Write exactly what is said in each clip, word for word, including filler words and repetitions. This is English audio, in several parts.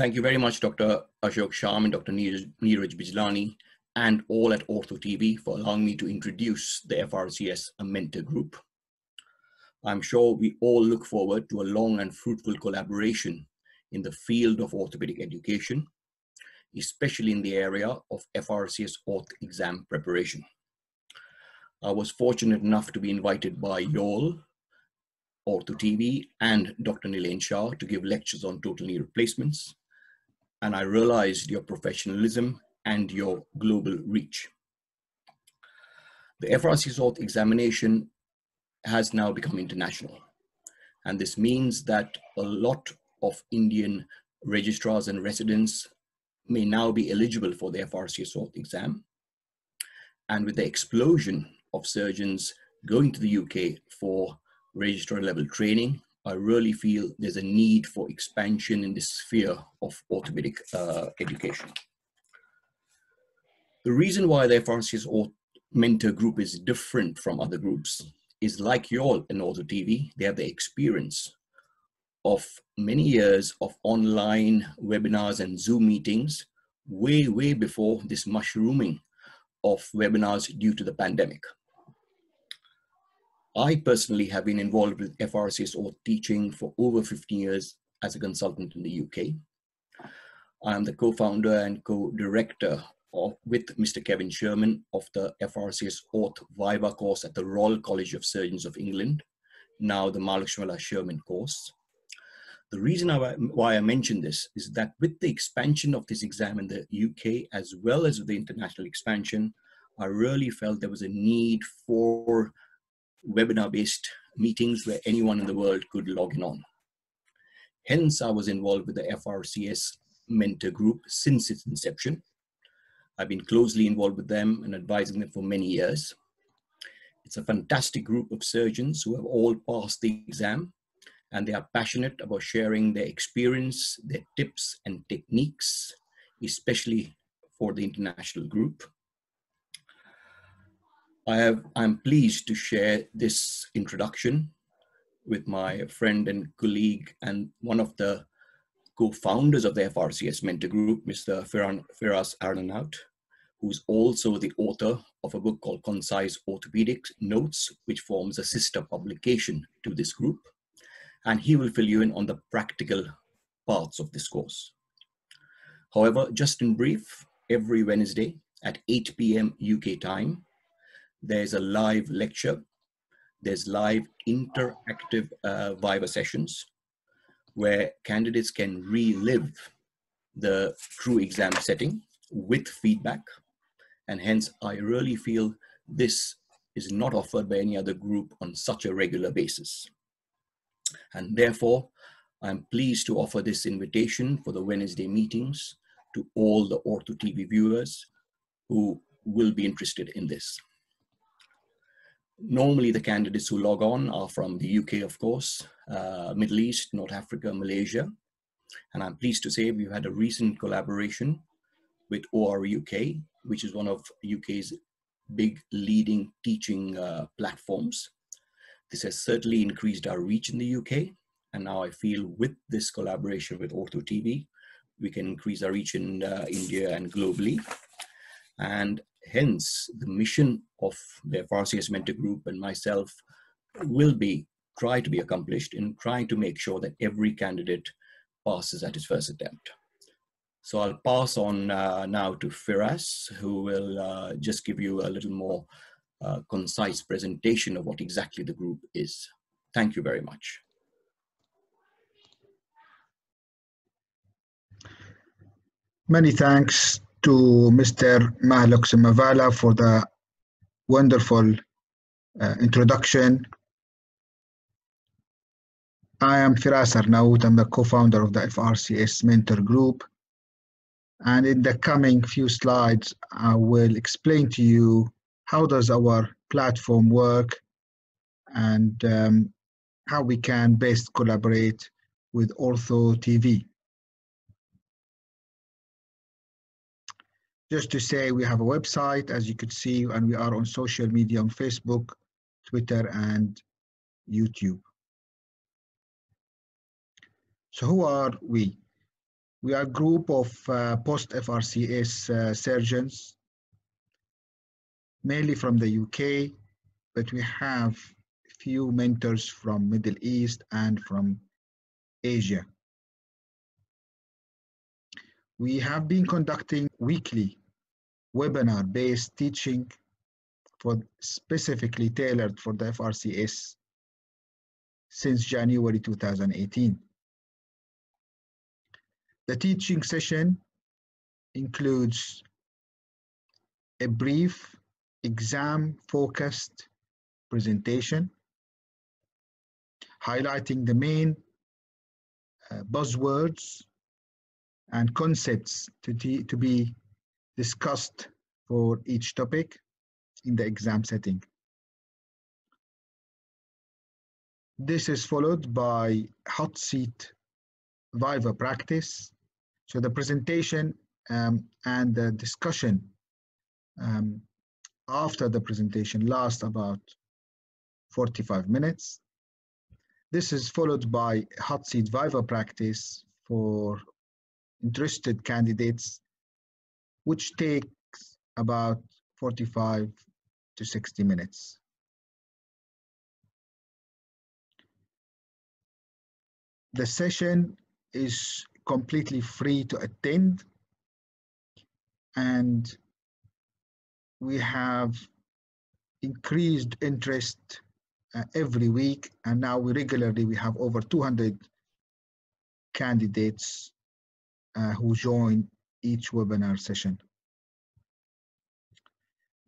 Thank you very much, Doctor Ashok Sham and Doctor Neeraj Bijlani and all at OrthoTV for allowing me to introduce the F R C S mentor group. I'm sure we all look forward to a long and fruitful collaboration in the field of orthopedic education, especially in the area of F R C S Orth exam preparation. I was fortunate enough to be invited by you all, OrthoTV and Doctor Nilain Shah, to give lectures on total knee replacements, and I realized your professionalism and your global reach. The F R C S Orth examination has now become international, and this means that a lot of Indian registrars and residents may now be eligible for the F R C S Orth exam. And with the explosion of surgeons going to the U K for registrar level training, I really feel there's a need for expansion in the sphere of orthopedic uh, education. The reason why the F R C S Orth mentor group is different from other groups is, like you all in OrthoTV, they have the experience of many years of online webinars and Zoom meetings way, way before this mushrooming of webinars due to the pandemic. I personally have been involved with F R C S Orth teaching for over fifteen years as a consultant in the U K. I'm the co-founder and co-director of, with Mister Kevin Sherman, of the F R C S Orth Viva course at the Royal College of Surgeons of England, now the Malakshwala Sherman course. The reason I, why I mention this is that with the expansion of this exam in the U K, as well as with the international expansion, I really felt there was a need for webinar-based meetings where anyone in the world could log in on. Hence, I was involved with the F R C S mentor group since its inception. I've been closely involved with them and advising them for many years. It's a fantastic group of surgeons who have all passed the exam, and they are passionate about sharing their experience, their tips and techniques, especially for the international group. I have, I'm pleased to share this introduction with my friend and colleague and one of the co-founders of the F R C S mentor group, Mister Firas Arnaout, who's also the author of a book called Concise Orthopedics Notes, which forms a sister publication to this group. And he will fill you in on the practical parts of this course. However, just in brief, every Wednesday at eight p m U K time, there's a live lecture, there's live interactive uh, Viva sessions where candidates can relive the true exam setting with feedback. And hence, I really feel this is not offered by any other group on such a regular basis. And therefore, I'm pleased to offer this invitation for the Wednesday meetings to all the OrthoTV viewers who will be interested in this. Normally, the candidates who log on are from the U K, of course, uh, Middle East, North Africa, Malaysia. And I'm pleased to say we've had a recent collaboration with O R U K, which is one of U K's big leading teaching uh, platforms. This has certainly increased our reach in the U K, and now I feel with this collaboration with OrthoTV, we can increase our reach in uh, India and globally. And hence, the mission of the F R C S mentor group and myself will be try to be accomplished in trying to make sure that every candidate passes at his first attempt. So I'll pass on uh, now to Firas, who will uh, just give you a little more Uh, concise presentation of what exactly the group is. Thank you very much. Many thanks to Mister Malak Simavala for the wonderful uh, introduction. I am Firas Arnaout. I'm the co-founder of the F R C S mentor group. And in the coming few slides, I will explain to you how does our platform work and um, how we can best collaborate with OrthoTV. Just to say, we have a website, as you could see, and we are on social media, on Facebook, Twitter, and YouTube. So who are we? We are a group of uh, post-F R C S uh, surgeons, mainly from the U K, but we have few mentors from Middle East and from Asia. We have been conducting weekly webinar-based teaching for specifically tailored for the F R C S since January two thousand eighteen. The teaching session includes a brief exam-focused presentation highlighting the main uh, buzzwords and concepts to, to be discussed for each topic in the exam setting. This is followed by hot seat viva practice. So the presentation um, and the discussion um, after the presentation lasts about forty-five minutes. This is followed by hot seat viva practice for interested candidates, which takes about forty-five to sixty minutes. The session is completely free to attend, and we have increased interest uh, every week, and now we regularly we have over two hundred candidates Uh, who join each webinar session.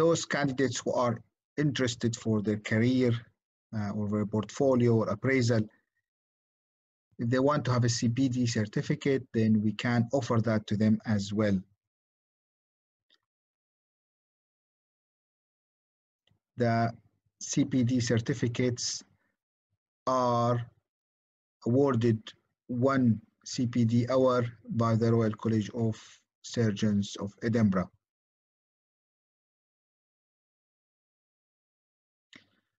Those candidates who are interested for their career uh, or their portfolio or appraisal, if they want to have a C P D certificate, then we can offer that to them as well. The C P D certificates are awarded one C P D hour by the Royal College of Surgeons of Edinburgh.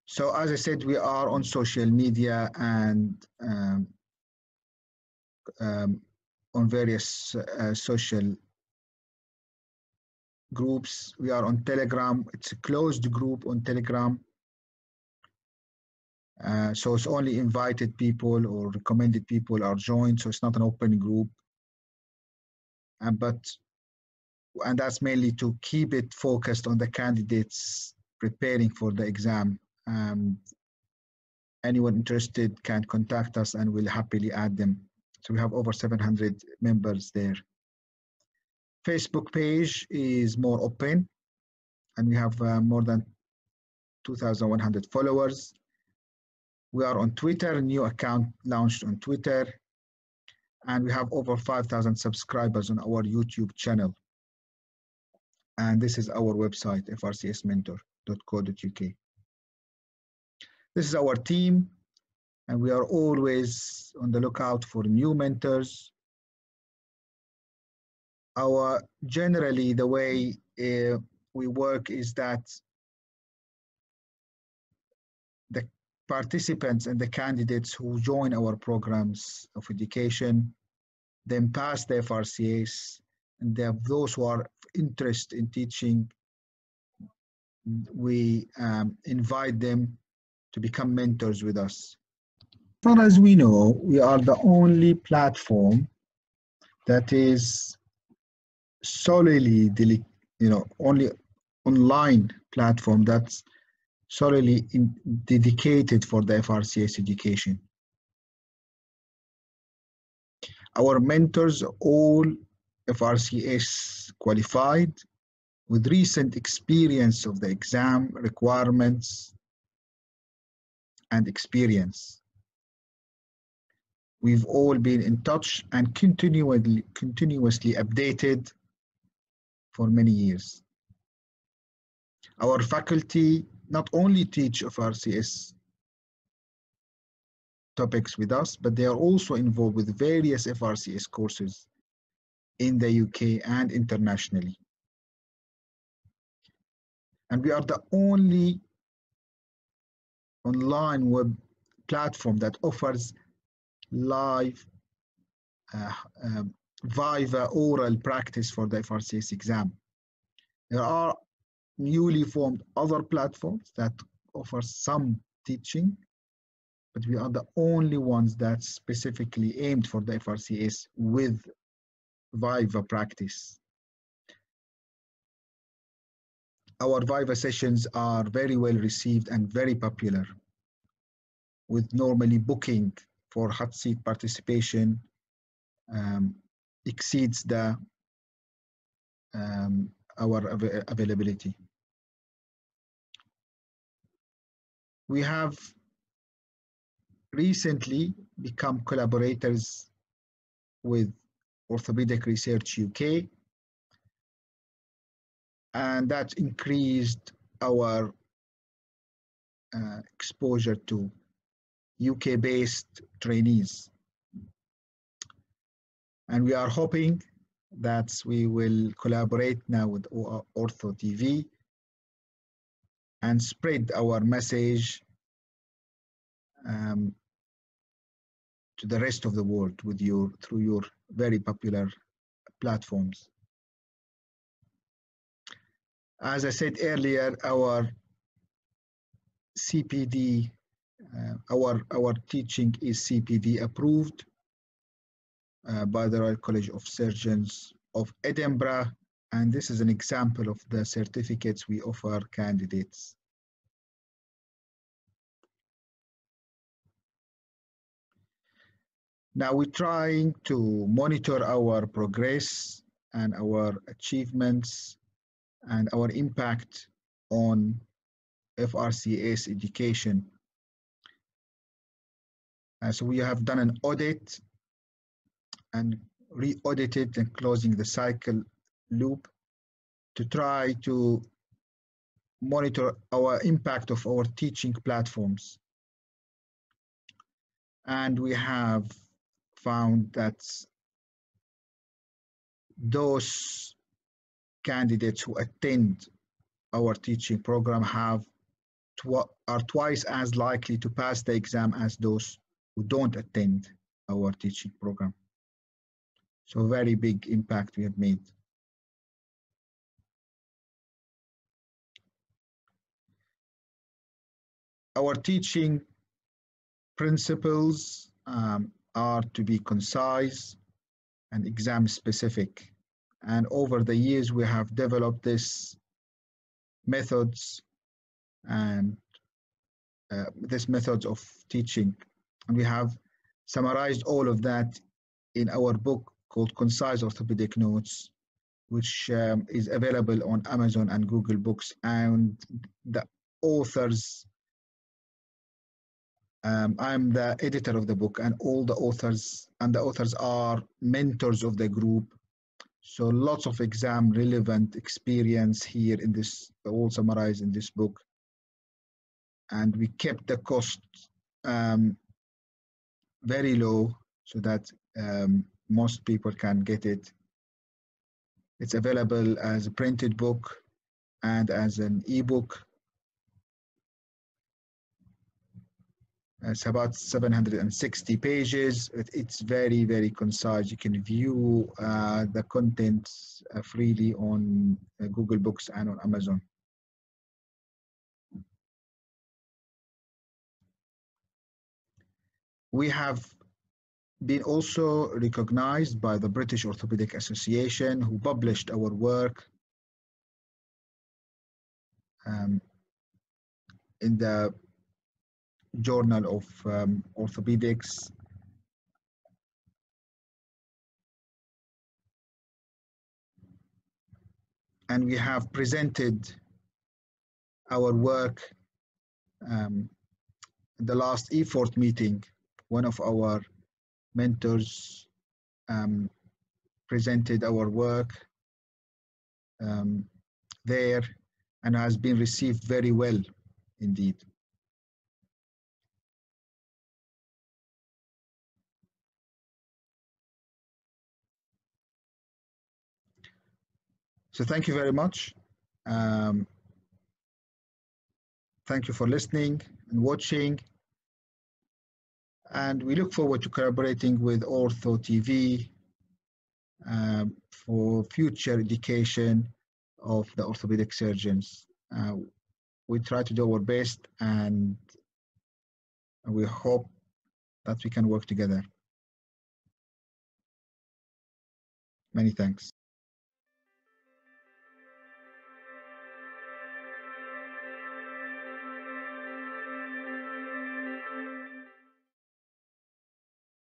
So as I said, we are on social media and um, um, on various uh, social groups. We are on Telegram. It's a closed group on Telegram. Uh, so it's only invited people or recommended people are joined, so it's not an open group. And, but, and that's mainly to keep it focused on the candidates preparing for the exam. Um, anyone interested can contact us and we'll happily add them. So we have over seven hundred members there. Facebook page is more open, and we have uh, more than two thousand one hundred followers. We are on Twitter, a new account launched on Twitter, and we have over five thousand subscribers on our YouTube channel. And this is our website, F R C S mentor dot co dot U K. This is our team, and we are always on the lookout for new mentors. Our, generally, the way uh, we work is that the participants and the candidates who join our programs of education then pass the F R C S, and they have those who are interested in teaching. We um, invite them to become mentors with us. As far as we know, we are the only platform that is solely, you know, only online platform that's solely in, dedicated for the F R C S education. Our mentors are all F R C S qualified with recent experience of the exam requirements and experience. We've all been in touch and continually, continuously updated for many years. Our faculty not only teach F R C S topics with us, but they are also involved with various F R C S courses in the U K and internationally. And we are the only online web platform that offers live uh, um, viva oral practice for the F R C S exam. There are newly formed other platforms that offer some teaching, but we are the only ones that specifically aimed for the F R C S with viva practice. Our viva sessions are very well received and very popular, with normally booking for hot seat participation um, exceeds the um, our av- availability. We have recently become collaborators with Orthopedic Research U K, and that increased our uh, exposure to U K-based trainees. And we are hoping that we will collaborate now with OrthoTV and spread our message um, to the rest of the world with your, through your very popular platforms. As I said earlier, our C P D, uh, our, our teaching is C P D approved uh, by the Royal College of Surgeons of Edinburgh, and this is an example of the certificates we offer candidates. Now we're trying to monitor our progress and our achievements and our impact on F R C S education. Uh, so we have done an audit and re-audited and closing the cycle loop to try to monitor our impact of our teaching platforms. And we have found that those candidates who attend our teaching program have tw- are twice as likely to pass the exam as those who don't attend our teaching program. So very big impact we have made. Our teaching principles um, are to be concise and exam specific. And over the years, we have developed these methods and uh, these methods of teaching. And we have summarized all of that in our book called Concise Orthopedic Notes, which um, is available on Amazon and Google Books. And the authors, Um, I'm the editor of the book, and all the authors and the authors are mentors of the group. So lots of exam relevant experience here in this, all summarized in this book. And we kept the cost um, very low so that um, most people can get it. It's available as a printed book and as an ebook. It's about seven hundred sixty pages. It's very, very concise. You can view uh, the content uh, freely on uh, Google Books and on Amazon. We have been also recognized by the British Orthopaedic Association, who published our work um, in the Journal of um, Orthopedics. And we have presented our work um, in the last EFORT meeting. One of our mentors um, presented our work um, there and has been received very well indeed. So thank you very much. Um, thank you for listening and watching. And we look forward to collaborating with OrthoTV uh, for future education of the orthopedic surgeons. Uh, we try to do our best, and we hope that we can work together. Many thanks.